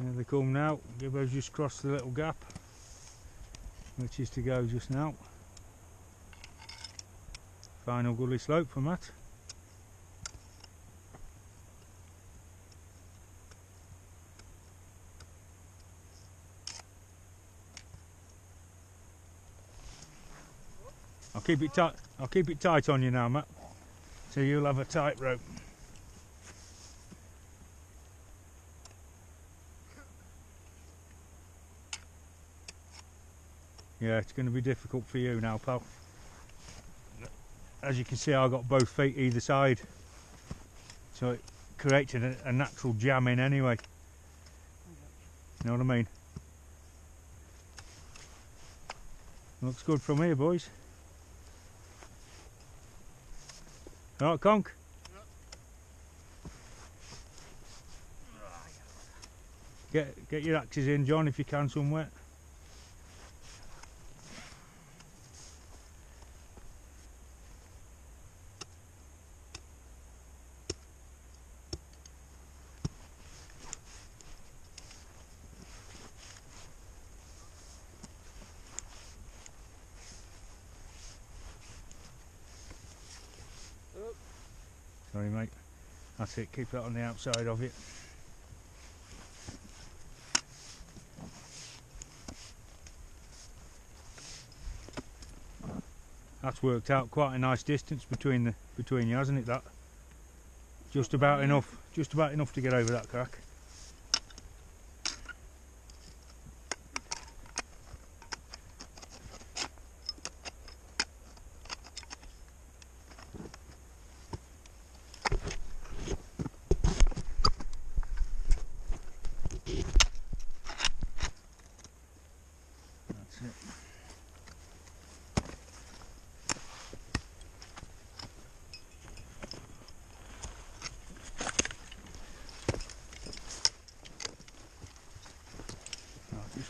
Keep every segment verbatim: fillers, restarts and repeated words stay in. There they come now. Gibbo's just crossed the little gap which is to go just now. Final goodly slope from that. I'll keep it tight. I'll keep it tight on you now, Matt. So you'll have a tight rope. Yeah, it's going to be difficult for you now, pal. As you can see, I've got both feet either side, so it created a, a natural jam in anyway. You know what I mean? Looks good from here, boys. Alright, Conk? Get, get your axes in, John, if you can somewhere. Sorry, mate. That's it, keep that on the outside of it. That's worked out quite a nice distance between the between you, hasn't it, that? Just about enough, just about enough to get over that crack.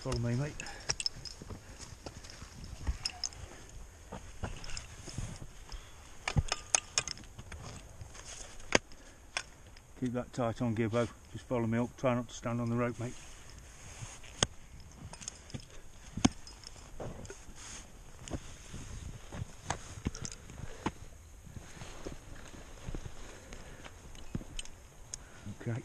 Follow me, mate. Keep that tight on, Gibbo. Just follow me up. Try not to stand on the rope, mate. Okay.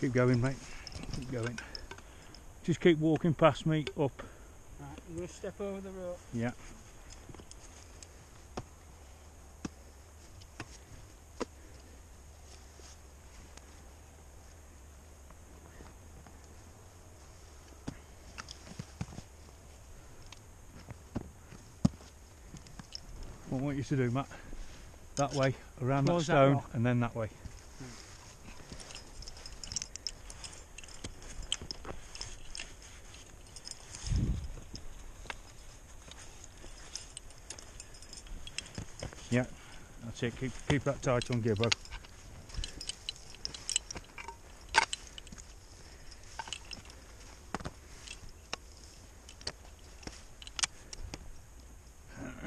Keep going, mate, keep going. Just keep walking past me, up. Right, I'm going to step over the rope. Yeah. What I want you to do, Matt, that way, around that stone, and then that way. Yeah, that's it. Keep keep that tight on, Gibbo.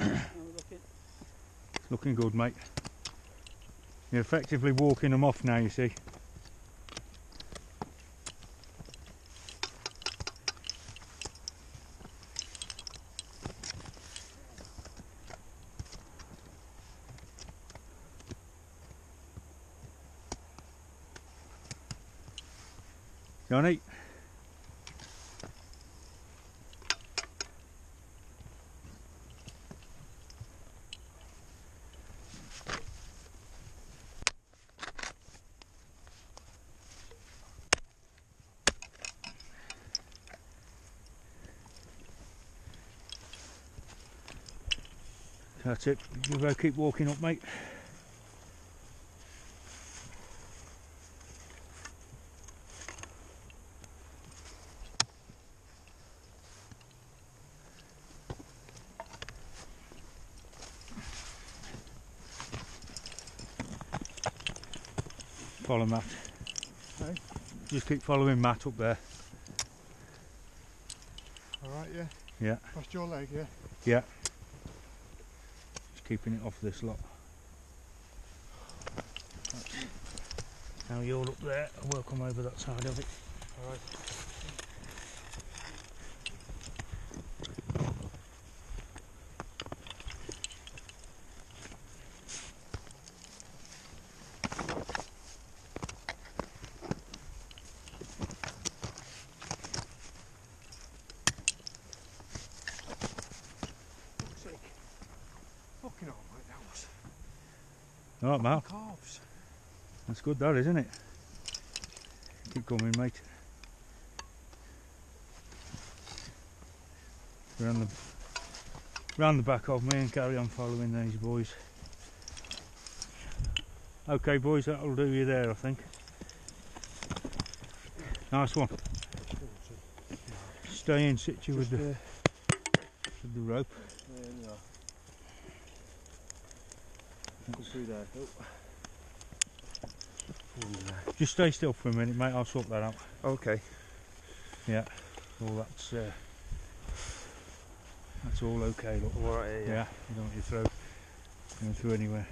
It's looking good, mate. You're effectively walking them off now, you see. Johnny. That's it. You better keep walking up, mate. Follow Matt. Okay. Just keep following Matt up there. Alright, yeah? Yeah. Past your leg, yeah? Yeah. Just keeping it off this lot. Now you're up there, I'll work on over that side of it. Alright. Fucking all right, that was. Alright, Mal. That's good, that, isn't it? Keep coming, mate. Round the, round the back of me and carry on following these boys. Okay, boys, that'll do you there, I think. Nice one. Stay in situ with the, with the rope. Go through there. Oh. Just stay still for a minute, mate, I'll sort that out. Okay. Yeah. Well, that's uh, that's all okay, look. Alright, yeah, yeah. Yeah, you don't want your throat going through anywhere.